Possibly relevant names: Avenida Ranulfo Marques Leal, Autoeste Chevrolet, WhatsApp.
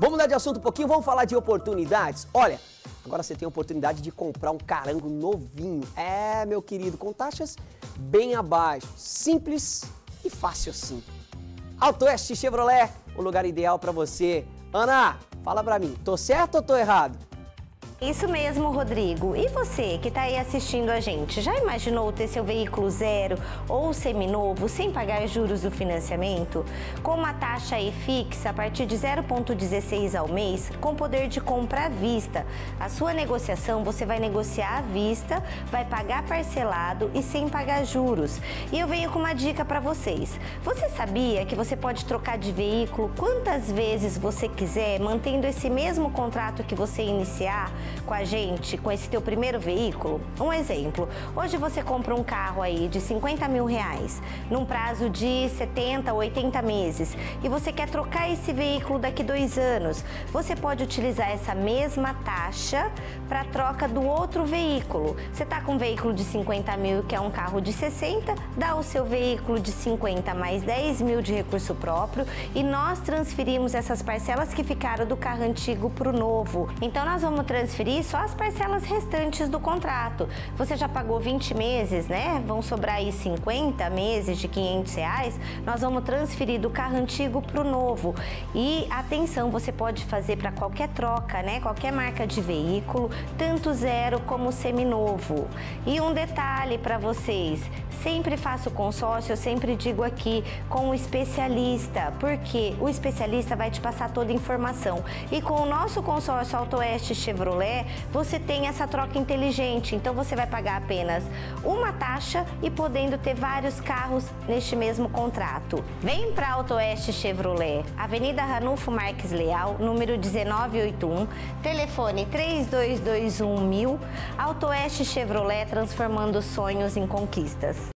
Vamos mudar de assunto um pouquinho, vamos falar de oportunidades. Olha, agora você tem a oportunidade de comprar um carango novinho. É, meu querido, com taxas bem abaixo. Simples e fácil assim. Autoeste Chevrolet, o lugar ideal para você. Ana, fala para mim, tô certo ou tô errado? Isso mesmo, Rodrigo. E você que está aí assistindo a gente, já imaginou ter seu veículo zero ou seminovo sem pagar juros do financiamento? Com uma taxa aí fixa a partir de 0,16 ao mês, com poder de compra à vista. A sua negociação, você vai negociar à vista, vai pagar parcelado e sem pagar juros. E eu venho com uma dica para vocês. Você sabia que você pode trocar de veículo quantas vezes você quiser, mantendo esse mesmo contrato que você iniciar com a gente, com esse teu primeiro veículo? Um exemplo, hoje você compra um carro aí de 50 mil reais, num prazo de 70 ou 80 meses, e você quer trocar esse veículo daqui 2 anos, você pode utilizar essa mesma taxa para troca do outro veículo. Você está com um veículo de 50 mil, que é um carro de 60, dá o seu veículo de 50 mais 10 mil de recurso próprio, e nós transferimos essas parcelas que ficaram do carro antigo para o novo. Então nós vamos transferir só as parcelas restantes do contrato. Você já pagou 20 meses, né? Vão sobrar aí 50 meses de 500 reais. Nós vamos transferir do carro antigo para o novo. E atenção, você pode fazer para qualquer troca, né? Qualquer marca de veículo, tanto zero como seminovo. E um detalhe para vocês, sempre faço consórcio, eu sempre digo aqui, com o especialista, porque o especialista vai te passar toda a informação. E com o nosso consórcio Autoeste Chevrolet, você tem essa troca inteligente, então você vai pagar apenas uma taxa e podendo ter vários carros neste mesmo contrato. Vem para Autoeste Chevrolet, Avenida Ranulfo Marques Leal, número 1981, telefone 3221.000, Autoeste Chevrolet, transformando sonhos em conquistas.